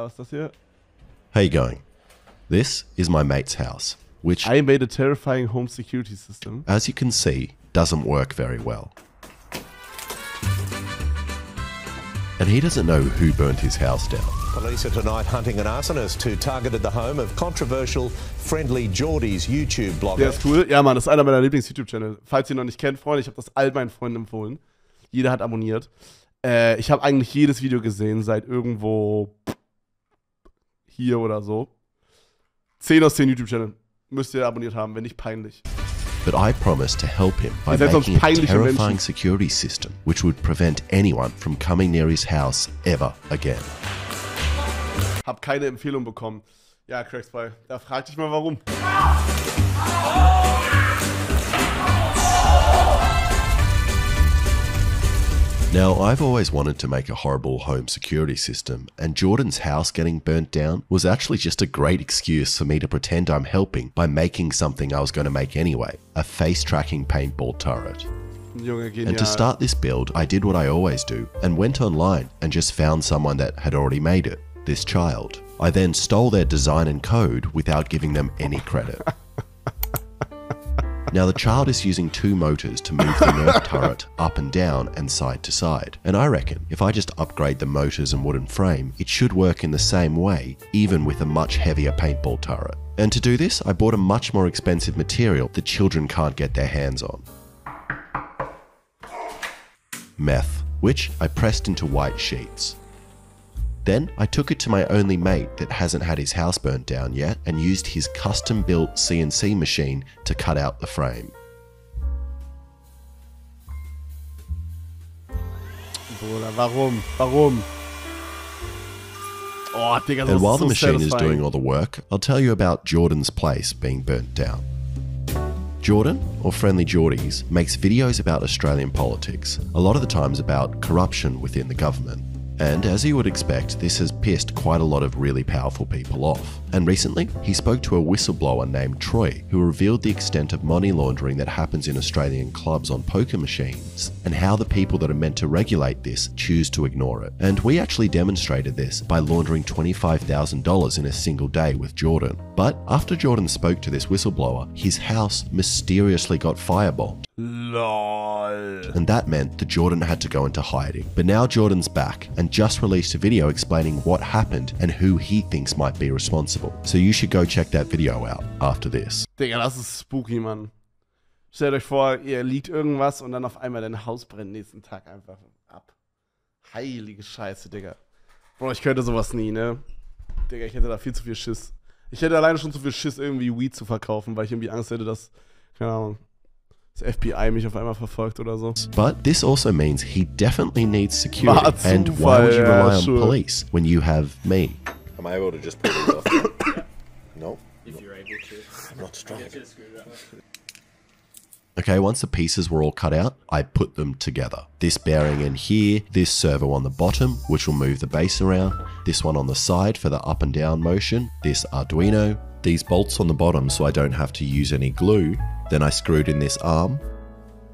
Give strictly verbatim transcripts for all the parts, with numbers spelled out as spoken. Uh, was das hier? How you going? This is my mate's house, which I made a terrifying home security system. As you can see, doesn't work very well. And he doesn't know who burnt his house down. Police are tonight hunting an arsonist who targeted the home of controversial Friendlyjordies YouTube blogger. Der ist cool. Ja, Mann, das ist einer meiner Lieblings-YouTube-Channel. Falls ihr ihn noch nicht kennt, Freunde, ich habe das all meinen Freunden empfohlen. Jeder hat abonniert. Äh, ich habe eigentlich jedes Video gesehen, seit irgendwo hier oder so. zehn aus zehn YouTube-Channel. Müsst ihr abonniert haben, wenn nicht peinlich. But I promised to help him by making a terrifying security system which would prevent anyone from coming near his house ever again. Hab keine Empfehlung bekommen. Ja, Cracksby, da frag dich mal warum. Now, I've always wanted to make a horrible home security system, and Jordan's house getting burnt down was actually just a great excuse for me to pretend I'm helping by making something I was going to make anyway, a face-tracking paintball turret. And to start this build, I did what I always do and went online and just found someone that had already made it, this child. I then stole their design and code without giving them any credit. Now the child is using two motors to move the Nerf turret up and down and side to side, and I reckon if I just upgrade the motors and wooden frame, it should work in the same way, even with a much heavier paintball turret. And to do this, I bought a much more expensive material that children can't get their hands on. Meth, which I pressed into white sheets. Then I took it to my only mate that hasn't had his house burnt down yet and used his custom-built C N C machine to cut out the frame. Bruder, warum? Warum? Oh, I think I and while so the machine satisfying. is doing all the work, I'll tell you about Jordan's place being burnt down. Jordan, or Friendlyjordies, makes videos about Australian politics, a lot of the times about corruption within the government. And as you would expect, this has pissed quite a lot of really powerful people off. And recently, he spoke to a whistleblower named Troy, who revealed the extent of money laundering that happens in Australian clubs on poker machines, and how the people that are meant to regulate this choose to ignore it. And we actually demonstrated this by laundering twenty-five thousand dollars in a single day with Jordan. But after Jordan spoke to this whistleblower, his house mysteriously got firebombed. LOL. And that meant that Jordan had to go into hiding. But now Jordan's back and just released a video explaining what happened and who he thinks might be responsible. So you should go check that video out after this. Digga, das ist spooky, Mann. Stellt euch vor, ihr liegt irgendwas und dann auf einmal dein Haus brennt nächsten Tag einfach ab. Heilige Scheiße, Digga. Bro, ich könnte sowas nie, ne? Digga, ich hätte da viel zu viel Schiss. Ich hätte alleine schon zu viel Schiss, irgendwie Weed zu verkaufen, weil ich irgendwie Angst hätte, dass, keine Ahnung, F B I mich auf einmal verfolgt oder so. But this also means he definitely needs security. War and Zufall, why would you rely yeah, sure. on police when you have me? Am I able to just pull these off? No. If no. you're able to. I'm not strong. Okay, once the pieces were all cut out, I put them together. This bearing in here, this servo on the bottom, which will move the base around, this one on the side for the up and down motion, this Arduino, these bolts on the bottom so I don't have to use any glue. Then I screwed in this arm,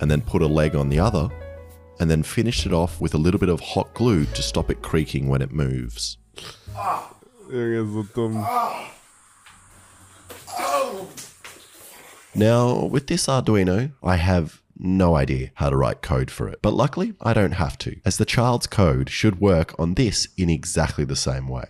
and then put a leg on the other, and then finished it off with a little bit of hot glue to stop it creaking when it moves. Ah, so dumb. Ah. Oh. Now, with this Arduino, I have no idea how to write code for it, but luckily I don't have to, as the child's code should work on this in exactly the same way.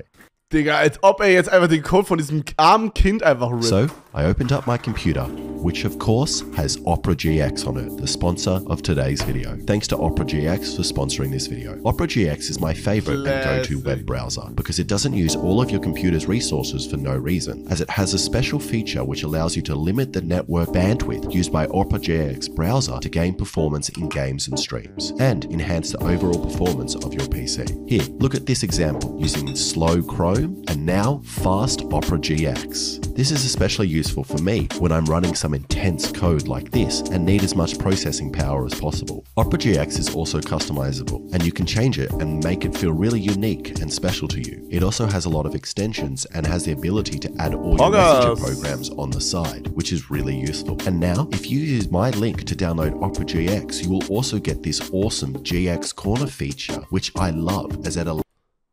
Digga, als ob er jetzt einfach den Code von diesem armen Kind einfach rippt. So, I opened up my computer, which of course has Opera G X on it, the sponsor of today's video. Thanks to Opera G X for sponsoring this video. Opera G X is my favorite Classic. and go-to web browser because it doesn't use all of your computer's resources for no reason, as it has a special feature which allows you to limit the network bandwidth used by Opera G X browser to gain performance in games and streams, and enhance the overall performance of your P C. Here, look at this example using slow Chrome and now fast Opera G X. This is especially useful for me when I'm running some intense code like this and need as much processing power as possible. Opera G X is also customizable, and you can change it and make it feel really unique and special to you. It also has a lot of extensions and has the ability to add all your messenger programs on the side, which is really useful. And now, if you use my link to download Opera G X, you will also get this awesome G X corner feature, which I love as it allows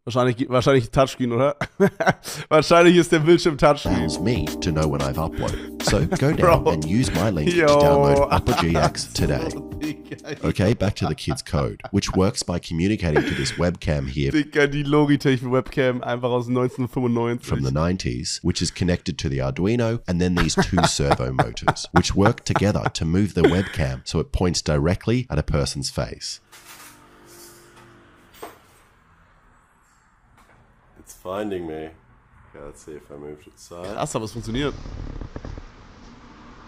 Wahrscheinlich, wahrscheinlich Touchscreen, oder? Wahrscheinlich ist der Bildschirm Touchscreen. Allows me to know when I've uploaded. So go down and use my link Yo. to download Opera G X today. Okay, back to the kids' code, which works by communicating to this webcam here. Digga, die Logitech Webcam einfach aus nineteen ninety-five. From the nineties, which is connected to the Arduino, and then these two servo motors, which work together to move the webcam so it points directly at a person's face. Finding me. Okay, let's see if I moved it side. Krass, aber es funktioniert.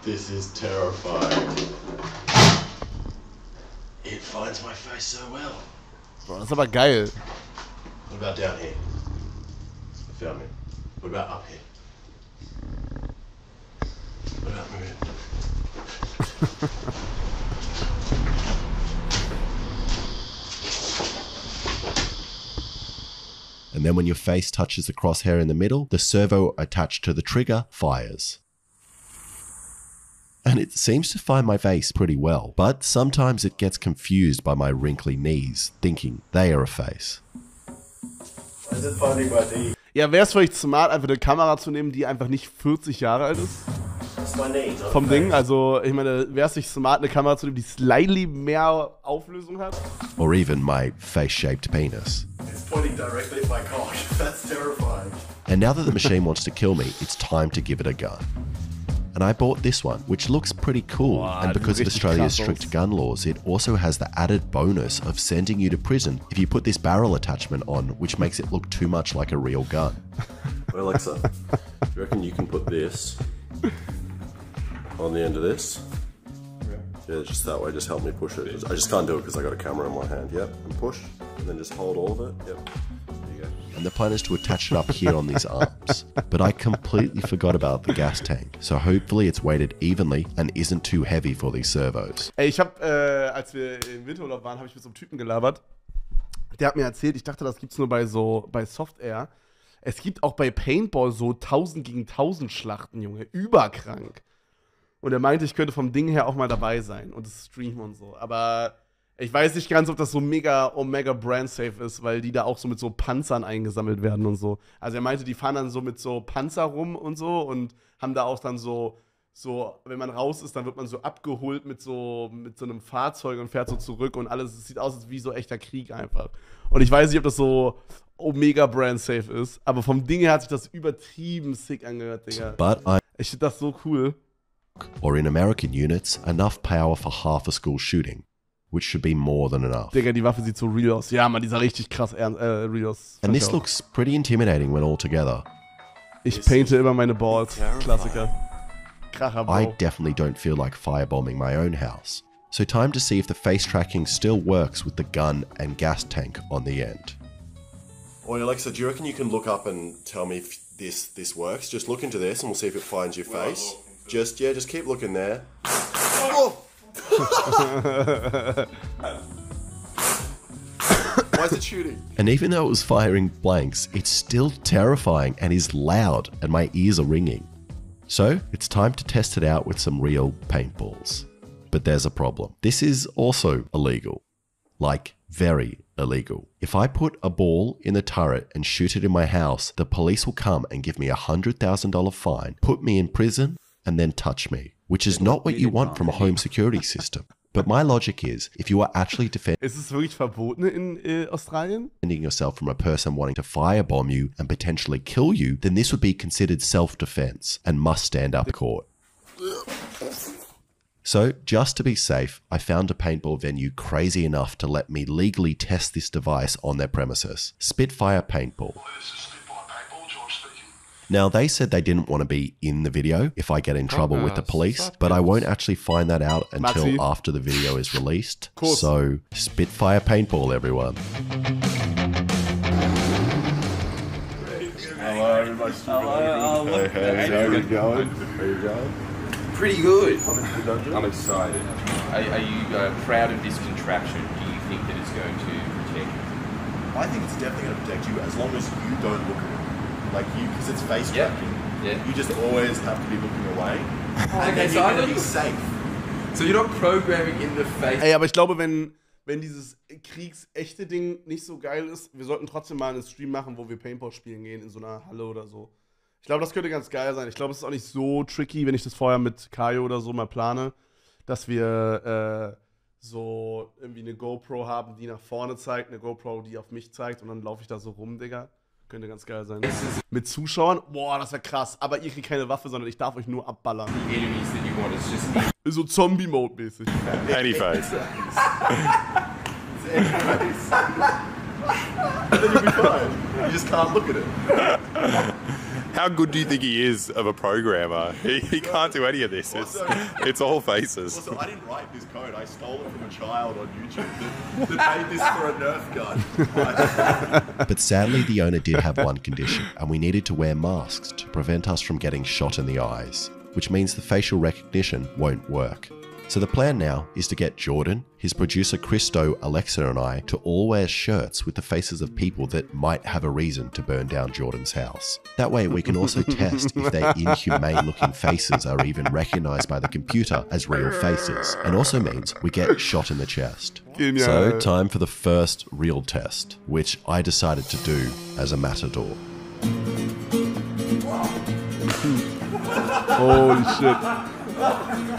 This is terrifying. It finds my face so well. Bro, das ist aber geil. What about down here? It found me. What about up here? What about moving? And then when your face touches the crosshair in the middle, the servo attached to the trigger fires. And it seems to find my face pretty well, but sometimes it gets confused by my wrinkly knees, thinking they are a face. Is it finding my knee? Ja, wäre es vielleicht smart, einfach eine Kamera zu nehmen, die einfach nicht vierzig Jahre alt ist? Vom Ding, also ich meine, wäre es nicht smart, eine Kamera zu nehmen, die slightly mehr Auflösung hat? Or even my face-shaped penis. It's pointing directly at my cock. That's terrifying. And now that the machine wants to kill me, it's time to give it a gun. And I bought this one, which looks pretty cool, wow, and because of Australia's strict gun laws, it also has the added bonus of sending you to prison if you put this barrel attachment on, which makes it look too much like a real gun. Well, Alexa, do you reckon you can put this on the end of this? Yeah, yeah, just that way, just help me push it. I just can't do it because I got a camera in one hand. Yep, and push, and then just hold all of it. Yep. And the plan is to attach it up here on these arms. But I completely forgot about the gas tank. So hopefully it's weighted evenly and isn't too heavy for these servos. Ey, ich hab, äh, als wir im Winterurlaub waren, habe ich mit so einem Typen gelabert. Der hat mir erzählt, ich dachte, das gibt's nur bei so, bei Soft-Air. Es gibt auch bei Paintball so tausend gegen tausend Schlachten, Junge. Überkrank. Und er meinte, ich könnte vom Ding her auch mal dabei sein und das streamen und so. Aber ich weiß nicht ganz, ob das so mega Omega Brand Safe ist, weil die da auch so mit so Panzern eingesammelt werden und so. Also er meinte, die fahren dann so mit so Panzer rum und so und haben da auch dann so, so wenn man raus ist, dann wird man so abgeholt mit so, mit so einem Fahrzeug und fährt so zurück und alles. Es sieht aus wie so echter Krieg einfach. Und ich weiß nicht, ob das so Omega Brand Safe ist, aber vom Ding her hat sich das übertrieben sick angehört, Digga. Ich finde das so cool. Or in American units, enough power for half a school shooting. Which should be more than enough. Digga, die Waffe sieht so real aus. Ja, man, die sah richtig krass äh, real aus. And this looks pretty intimidating when all together. Ich painte immer meine Balls. Klassiker. Kracher, Bro. I definitely don't feel like firebombing my own house. So time to see if the face tracking still works with the gun and gas tank on the end. Oi, Alexa, do you reckon you can look up and tell me if this, this works? Just look into this and we'll see if it finds your face. Just, yeah, just keep looking there. Oh! Why is it shooting? And even though it was firing blanks, it's still terrifying and is loud and my ears are ringing. So it's time to test it out with some real paintballs. But there's a problem. This is also illegal. Like, very illegal. If I put a ball in the turret and shoot it in my house, the police will come and give me a one hundred thousand dollar fine, put me in prison, and then touch me. Which is not what you want from a home security system. But my logic is, if you are actually defending yourself from a person wanting to firebomb you and potentially kill you, then this would be considered self-defense and must stand up in court. So, just to be safe, I found a paintball venue crazy enough to let me legally test this device on their premises. Spitfire Paintball. Now, they said they didn't want to be in the video if I get in trouble oh, no, with the police, but I won't actually find that out until Maxi. after the video is released. So, Spitfire Paintball, everyone. Hello, everybody. Hello. Hello. How are you going? How are you going? Pretty good. I'm excited. Are, are you uh, proud of this contraption? Do you think that it's going to protect you? I think it's definitely going to protect you as long as you don't look at it. Like you, because it's face yep. tracking. Yep. You just always have to be looking away. Okay, so you're gonna be safe. So you're not programming in the face. Ey, aber ich glaube, wenn wenn dieses kriegsechte Ding nicht so geil ist, wir sollten trotzdem mal einen Stream machen, wo wir Paintball spielen gehen in so einer Halle oder so. Ich glaube, das könnte ganz geil sein. Ich glaube, es ist auch nicht so tricky, wenn ich das vorher mit Kaio oder so mal plane, dass wir äh, so irgendwie eine GoPro haben, die nach vorne zeigt, eine GoPro, die auf mich zeigt und dann laufe ich da so rum, Digga. Könnte ganz geil sein. Mit Zuschauern? Boah, das wäre krass. Aber ihr kriegt keine Waffe, sondern ich darf euch nur abballern. Die Enemies that you want is just... So Zombie-Mode-mäßig. Anyways. It's anyways. You'll be fine. You just can't look at it. How good do you think he is of a programmer? He, he can't do any of this. It's, it's all faces. Also, I didn't write this code. I stole it from a child on YouTube that, that made this for a Nerf gun. But sadly, the owner did have one condition, and we needed to wear masks to prevent us from getting shot in the eyes, which means the facial recognition won't work. So the plan now is to get Jordan, his producer Christo, Alexa and I to all wear shirts with the faces of people that might have a reason to burn down Jordan's house. That way we can also test if their inhumane looking faces are even recognized by the computer as real faces, and also means we get shot in the chest. So time for the first real test, which I decided to do as a matador. Holy shit.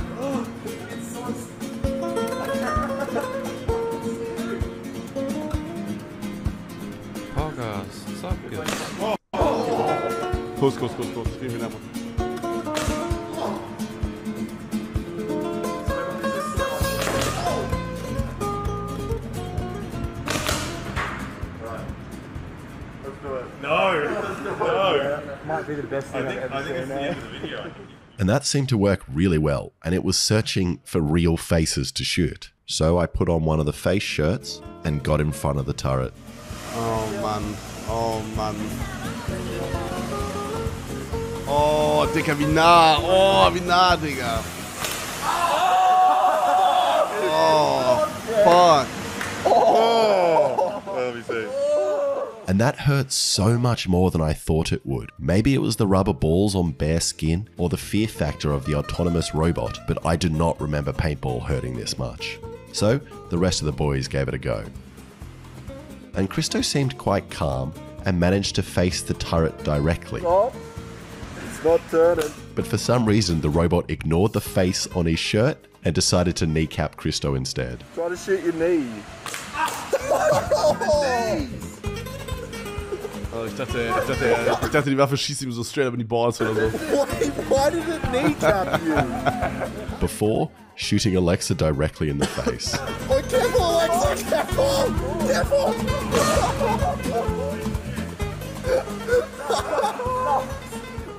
Kuss, Kuss, Kuss, Kuss, spielen wir da mal. No, no. Might be the best thing I've ever seen now. And that seemed to work really well, and it was searching for real faces to shoot. So I put on one of the face shirts and got in front of the turret. Oh man, oh man. Oh, Digga, wie nah. Oh, wie nah, Digga. Oh, fuck. Oh. Let me see. And that hurts so much more than I thought it would. Maybe it was the rubber balls on bare skin or the fear factor of the autonomous robot, but I do not remember paintball hurting this much. So the rest of the boys gave it a go. And Christo seemed quite calm and managed to face the turret directly. Oh. Not turning. But for some reason, the robot ignored the face on his shirt and decided to kneecap Christo instead. Try to shoot your knee. Oh, ich dachte, ich dachte, ich dachte, die Waffe schießt ihm so straight up in die Balls oder so. Why did it kneecap you? Before shooting Alexa directly in the face. Oh, careful, Alexa, careful, careful.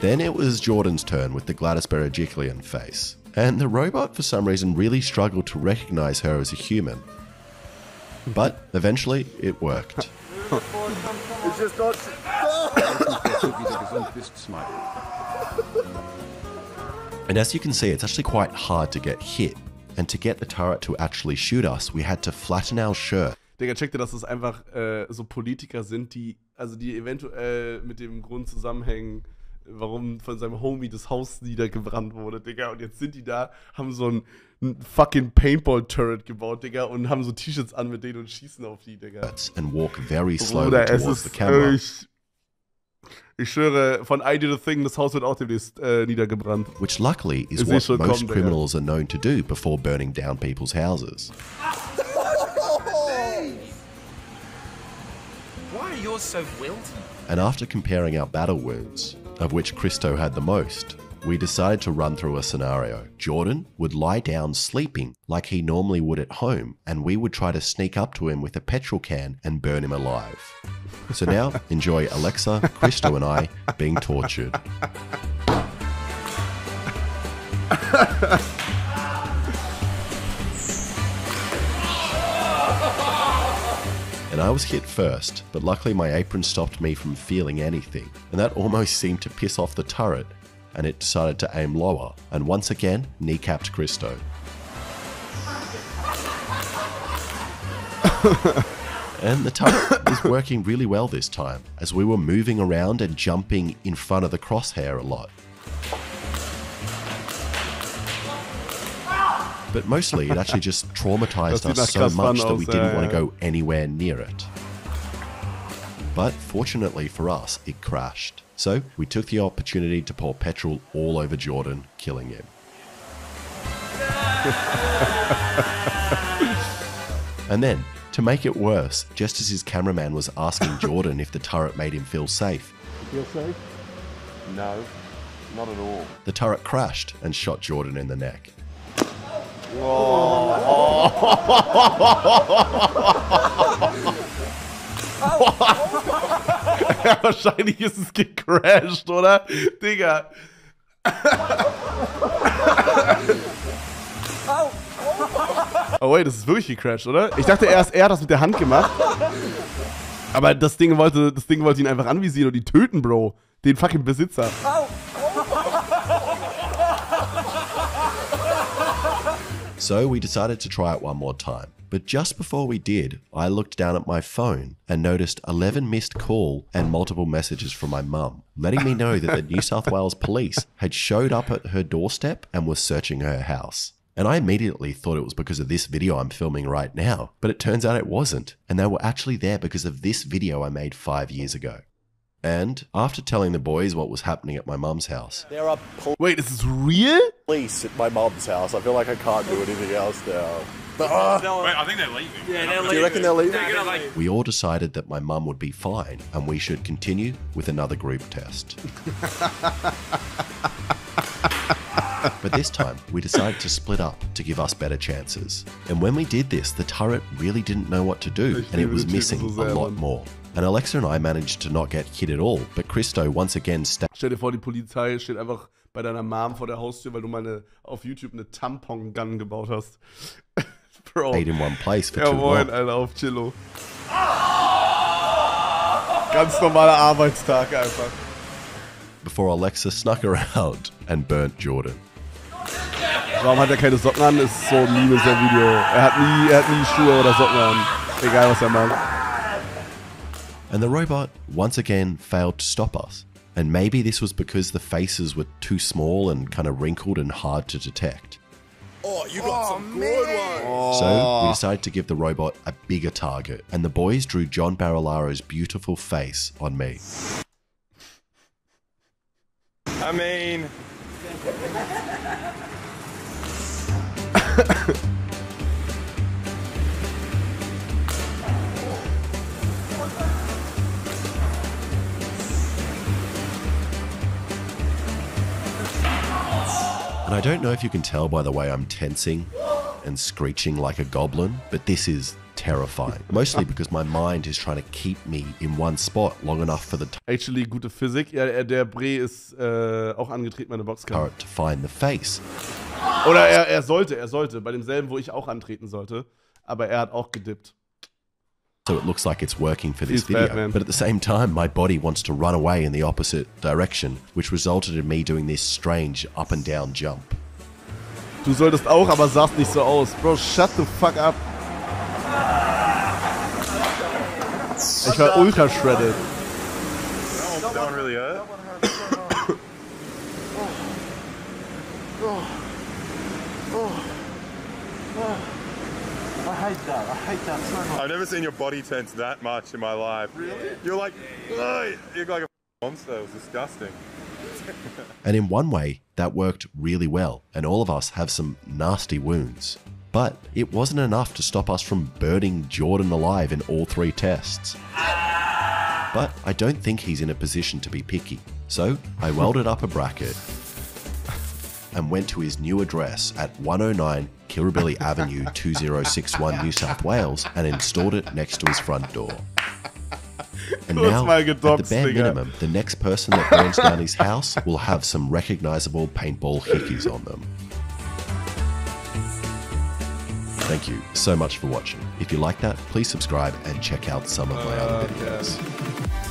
Then it was Jordan's turn with the Gladys Berejiklian face, and the robot for some reason really struggled to recognize her as a human. But eventually, it worked. It's just not... And as you can see, it's actually quite hard to get hit, and to get the turret to actually shoot us, we had to flatten our shirt. Digga, checkte, dass das einfach äh, so Politiker sind, die, also die eventuell mit dem Grund zusammenhängen, warum von seinem Homie das Haus niedergebrannt wurde, Digga. Und jetzt sind die da, haben so ein, ein fucking Paintball-Turret gebaut, Digga, und haben so T-Shirts an mit denen und schießen auf die, Digga. And walk very slowly Bruder, es towards ist, the camera. Ich, ich schwöre, von I Did a Thing, das Haus wird auch demnächst äh, niedergebrannt. Which luckily is what most kommen, criminals Digga. Are known to do before burning down people's houses. Why are yours so wilted? And after comparing our battle wounds, of which Christo had the most, we decided to run through a scenario. Jordan would lie down sleeping like he normally would at home, and we would try to sneak up to him with a petrol can and burn him alive. So now, enjoy Alexa, Christo and I being tortured. And I was hit first, but luckily my apron stopped me from feeling anything, and that almost seemed to piss off the turret, and it decided to aim lower, and once again, kneecapped Christo. And the turret was working really well this time, as we were moving around and jumping in front of the crosshair a lot. but mostly it actually just traumatized us so much that we didn't want to go anywhere near it. But fortunately for us, it crashed. So we took the opportunity to pour petrol all over Jordan, killing him. And then, to make it worse, just as his cameraman was asking Jordan if the turret made him feel safe. You feel safe? No, not at all. The turret crashed and shot Jordan in the neck. Oh. Ja, wahrscheinlich ist es gecrashed, oder? Digga. Oh wait, das ist wirklich gecrashed, oder? Ich dachte erst, er hat das mit der Hand gemacht. Aber das Ding wollte, das Ding wollte ihn einfach anvisieren und ihn töten, Bro. Den fucking Besitzer. So we decided to try it one more time. But just before we did, I looked down at my phone and noticed eleven missed calls and multiple messages from my mum, letting me know that the New South Wales police had showed up at her doorstep and were searching her house. And I immediately thought it was because of this video I'm filming right now, but it turns out it wasn't, and they were actually there because of this video I made five years ago. And after telling the boys what was happening at my mum's house... There are Wait, is this real? Police at my mum's house. I feel like I can't do anything else now. But, uh, Wait, I think they're leaving. Yeah, they're leaving. Do you reckon they're leaving? They're gonna leave. We all decided that my mum would be fine and we should continue with another group test. But this time, we decided to split up to give us better chances. And when we did this, the turret really didn't know what to do and it was missing a lot more. And Alexa and I managed to not get hit at all, but Christo once again stabbed. Stell dir vor, die Polizei steht einfach bei deiner Mom vor der Haustür, weil du mal auf YouTube eine Tampon-Gun gebaut hast. Bro. Stayed in one place for too long. Jawohl, Alter, auf Chillo. Ganz normaler Arbeitstag einfach. Before Alexa snuck around and burnt Jordan. Warum hat er keine Socken an? Ist so ein liebes der Video. Er hat nie, er hat nie Schuhe oder Socken an. Egal was er macht. And the robot once again failed to stop us. And maybe this was because the faces were too small and kind of wrinkled and hard to detect. Oh, you got oh, some good ones. Oh. So we decided to give the robot a bigger target, and the boys drew John Barilara's beautiful face on me. I mean... And I don't know if you can tell by the way I'm tensing and screeching like a goblin, but this is terrifying. Mostly because my mind is trying to keep me in one spot long enough for the actually gute Physik. Ja, der Bre ist äh, auch angetreten, meine Boxkampf. To find the face. Oder er, er sollte, er sollte bei demselben, wo ich auch antreten sollte, aber er hat auch gedippt. So it looks like it's working for this He's video, bad, but at the same time my body wants to run away in the opposite direction, which resulted in me doing this strange up and down jump. Du solltest auch, aber sahst nicht so aus. Bro, shut the fuck up. Ich war ultra shredded. That one really hurt. I hate that. I hate that so much. I've never seen your body tense that much in my life. Really? You're like, oh, you're like a monster. It was disgusting. And in one way, that worked really well, and all of us have some nasty wounds. But it wasn't enough to stop us from burning Jordan alive in all three tests. But I don't think he's in a position to be picky, so I welded up a bracket and went to his new address at one oh nine Kirribilli Avenue two zero six one, New South Wales, and installed it next to his front door. And now, at the bare minimum, the next person that burns down his house will have some recognizable paintball hickeys on them. Thank you so much for watching. If you like that, please subscribe and check out some of my other videos.